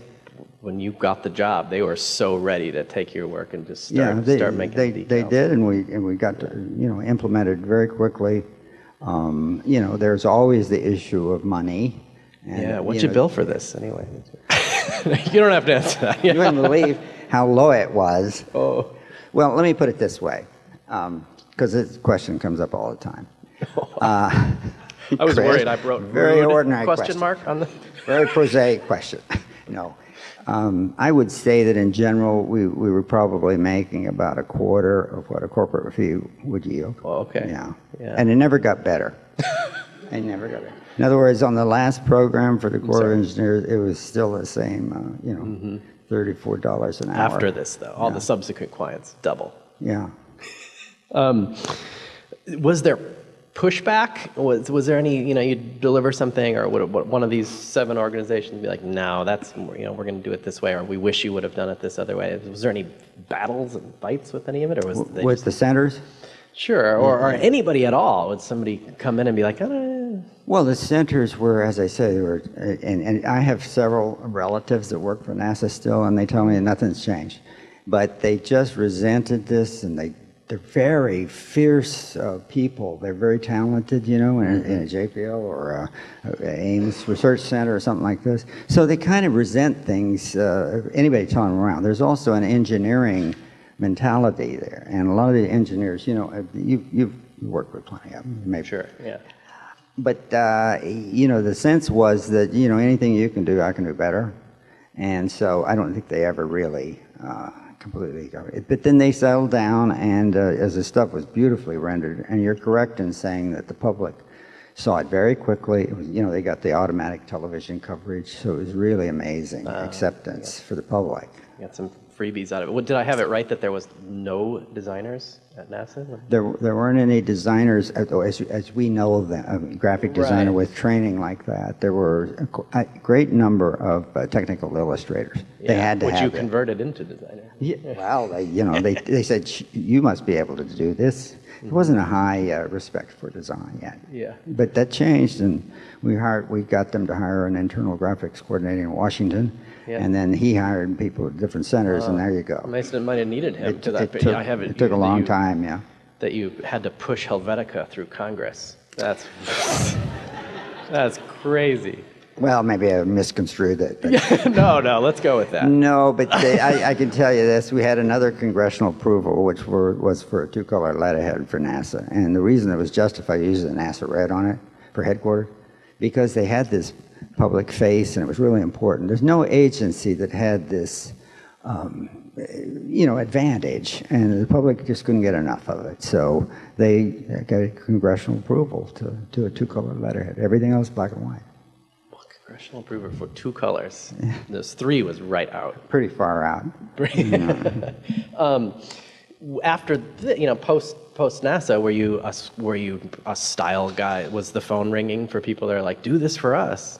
when you got the job, they were so ready to take your work and just start, yeah, they, start making they, decals. They did, and we, and we got to, you know, implemented very quickly. Um, you know, there's always the issue of money. And, yeah, what's you know, your bill for this, anyway? You don't have to answer that. You wouldn't believe how low it was. Oh. Well, let me put it this way, because um, this question comes up all the time. Uh, I was Chris, worried I wrote very ordinary question, question mark on the very prosaic question. No, um, I would say that in general we we were probably making about a quarter of what a corporate fee would yield. Oh, okay. Yeah. Yeah. And it never got better. It never got better. In other words, on the last program for the Corps of Engineers, it was still the same, uh, you know, mm-hmm. thirty-four dollars an hour. After this, though, all yeah. the subsequent clients double. Yeah. um, was there pushback? Was was there any? You know, you deliver something, or would, would one of these seven organizations be like, "No, that's you know, we're going to do it this way," or "We wish you would have done it this other way"? Was there any battles and fights with any of it, or was w they with just, the centers? Sure, or, or anybody at all. Would somebody come in and be like, "I don't know." Well, the centers were, as I say, they were, and, and I have several relatives that work for NASA still, and they tell me nothing's changed. But they just resented this, and they, they're very fierce uh, people. They're very talented, you know, in, in a J P L or a, a Ames Research Center or something like this. So they kind of resent things, uh, anybody telling them around. There's also an engineering mentality there, and a lot of the engineers, you know, you've, you've worked with plenty of them, maybe. Sure, yeah. But, uh, you know, the sense was that, you know, anything you can do, I can do better. And so I don't think they ever really uh, completely got it. But then they settled down, and uh, as the stuff was beautifully rendered, and you're correct in saying that the public saw it very quickly. It was, you know, they got the automatic television coverage, so it was really amazing uh, acceptance for the public. Got some freebies out of it. Well, did I have it right that there was no designers at NASA? There, there weren't any designers, as, as we know them, a graphic designer right. with training like that. There were a great number of technical illustrators. Yeah, they had to which have you it. converted into designer. Yeah, well, they, you know, they, they said, you must be able to do this. There wasn't a high uh, respect for design yet. Yeah. But that changed, and we, hired, we got them to hire an internal graphics coordinator in Washington, yeah. and then he hired people at different centers, uh, and there you go. Mason might have needed him. It, to that, it, took, I have it, it took a long you, time, yeah. That you had to push Helvetica through Congress. That's, that's crazy. Well, maybe I misconstrued it. But no, no, let's go with that. No, but they, I, I can tell you this. We had another congressional approval, which were, was for a two-color letterhead for NASA. And the reason it was justified using the NASA red on it for headquarters, because they had this public face, and it was really important. There's no agency that had this, um, you know, advantage, and the public just couldn't get enough of it. So they got a congressional approval to, to a two-color letterhead. Everything else black and white. Congressional approval for two colors. Yeah. Those three was right out. Pretty far out. um, after the, you know, post post NASA, were you a, were you a style guy? Was the phone ringing for people that are like, do this for us?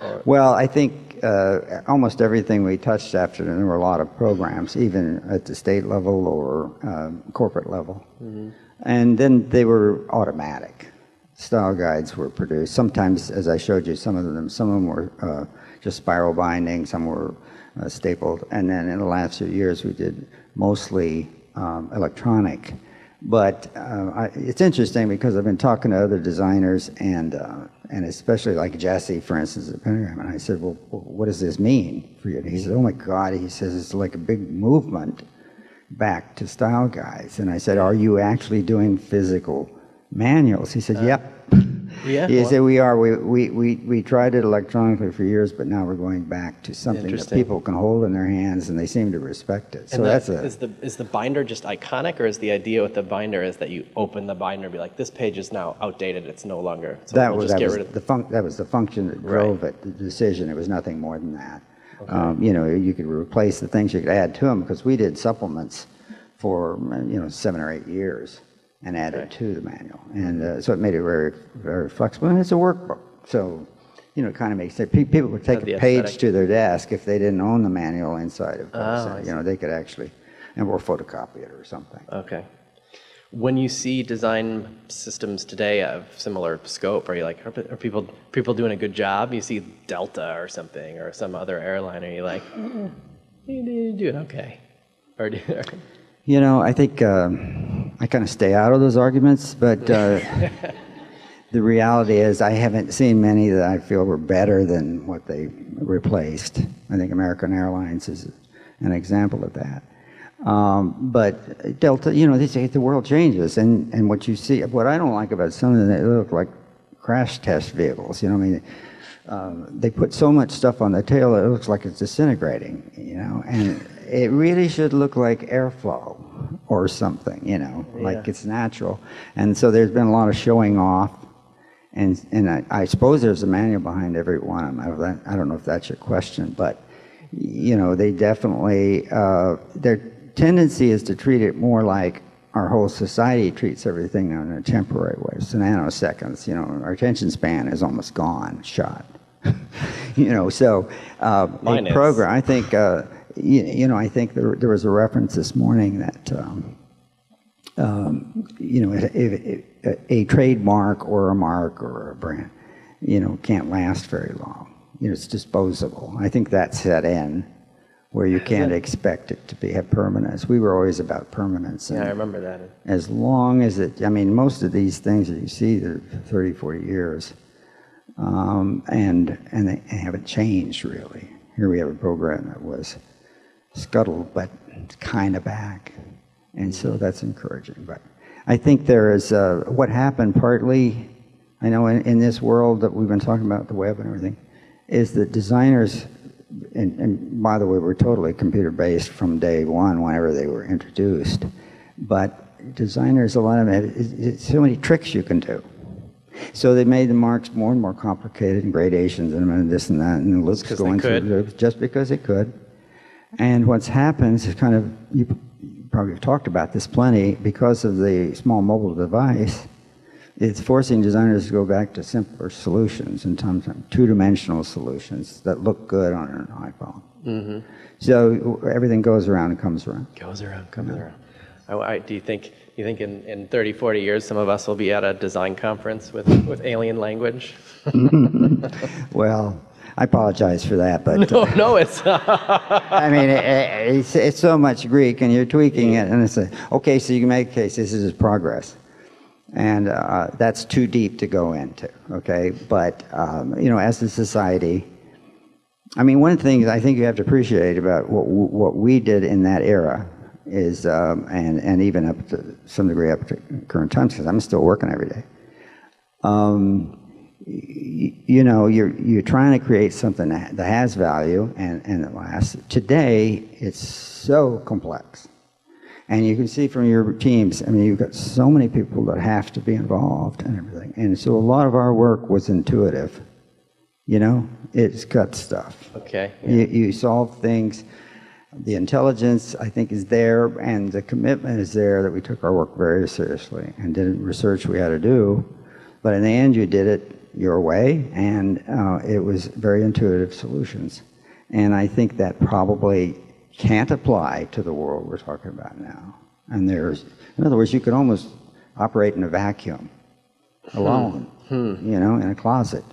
Or, well, I think uh, almost everything we touched after, and there were a lot of programs, even at the state level or um, corporate level, mm-hmm. and then they were automatic. Style guides were produced. Sometimes, as I showed you, some of them, some of them were uh, just spiral binding, some were uh, stapled, and then in the last few years we did mostly um, electronic. But uh, I, it's interesting because I've been talking to other designers, and uh, and especially like Jesse, for instance, at Pentagram, and I said, well, what does this mean for you? And he said, oh my God, he says, it's like a big movement back to style guides. And I said, are you actually doing physical manuals? He said, uh, yep. Yeah, he well, said, we are. We, we, we, we tried it electronically for years, but now we're going back to something that people can hold in their hands, and they seem to respect it. So and the, that's a, is, the, is the binder just iconic, or is the idea with the binder is that you open the binder and be like, this page is now outdated, it's no longer. So that, we'll was, that, was the func that was the function that drove right. it, the decision. It was nothing more than that. Okay. Um, you know, you could replace the things, you could add to them, because we did supplements for, you know, seven or eight years. And added okay. to the manual, and uh, so it made it very, very flexible. And it's a workbook, so you know, kind of makes sense. People would take oh, a page aesthetic. to their desk if they didn't own the manual inside of oh, it. You know, they could actually, and or photocopy it or something. Okay. When you see design systems today of similar scope, are you like, are, are people people doing a good job? You see Delta or something or some other airline, are you like, oh, you're doing okay? Or do, or you know, I think um, I kind of stay out of those arguments, but uh, the reality is I haven't seen many that I feel were better than what they replaced. I think American Airlines is an example of that. Um, but Delta, you know, they say the world changes, and, and what you see, what I don't like about some of them, they look like crash test vehicles, you know, I mean, um, they put so much stuff on the tail that it looks like it's disintegrating, you know, and it really should look like airflow or something, you know, like yeah. it's natural. And so there's been a lot of showing off, and, and I, I suppose there's a manual behind every one of them. I don't know if that's your question, but, you know, they definitely, uh, they're, tendency is to treat it more like our whole society treats everything in a temporary way. It's nanoseconds, you know, our attention span is almost gone, shot. you know, so uh, a program, I think, uh, you, you know, I think there, there was a reference this morning that, um, um, you know, it, it, it, a trademark or a mark or a brand, you know, can't last very long. You know, it's disposable. I think that's set in. Where you can't expect it to be have permanence. We were always about permanence. Yeah, I remember that. As long as it, I mean, most of these things that you see, they're thirty, forty years, um, and and they haven't changed really. Here we have a program that was scuttled, but kind of back, and so that's encouraging. But I think there is uh, what happened partly. I know in, in this world that we've been talking about the web and everything, is that designers. And, and by the way, we're totally computer-based from day one, whenever they were introduced. But designers, a lot of them, it's so many tricks you can do. So they made the marks more and more complicated, and gradations, and this and that, and let's go into it just because they could. And what's happened is kind of, you probably have talked about this plenty, because of the small mobile device, it's forcing designers to go back to simpler solutions and sometimes two-dimensional solutions that look good on an iPhone. Mm-hmm. So everything goes around and comes around. Goes around, comes yeah. around. Oh, I, do you think you think in, in thirty, forty years some of us will be at a design conference with, with alien language? Well, I apologize for that, but no, uh, no, it's. I mean, it, it's, it's so much Greek, and you're tweaking yeah. it, and it's like, okay, so you can make a case. This is progress. And uh, that's too deep to go into, okay? But, um, you know, as a society, I mean, one of the things I think you have to appreciate about what, what we did in that era is, um, and, and even up to some degree up to current times, because I'm still working every day, um, y you know, you're, you're trying to create something that, that has value and, and it lasts. Today, it's so complex. And you can see from your teams, I mean, you've got so many people that have to be involved and everything. And so a lot of our work was intuitive, you know? It's gut stuff. Okay. Yeah. You, you solve things. The intelligence, I think, is there, and the commitment is there that we took our work very seriously and did research we had to do. But in the end, you did it your way, and uh, it was very intuitive solutions. And I think that probably can't apply to the world we're talking about now. And there's, in other words, you could almost operate in a vacuum, alone, hmm. Hmm. you know, in a closet.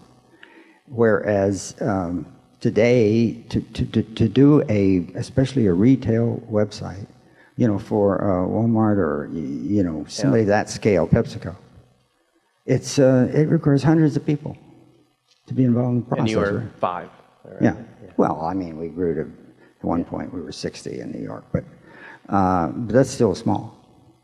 Whereas um, today, to, to, to, to do a, especially a retail website, you know, for uh, Walmart or, you know, somebody yeah. that scale, PepsiCo, it's, uh, it requires hundreds of people to be involved in the process. And you were five. Right? Yeah. yeah. Well, I mean, we grew to, at one point we were sixty in New York, but, uh, but that's still small,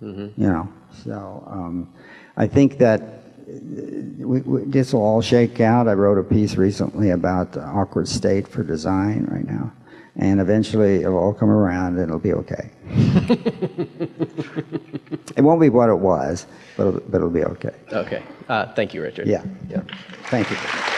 mm-hmm. you know. So um, I think that we, we, this will all shake out. I wrote a piece recently about the awkward state for design right now, and eventually it'll all come around and it'll be okay. It won't be what it was, but it'll, but it'll be okay. Okay. Uh, thank you, Richard. Yeah. yeah. Thank you.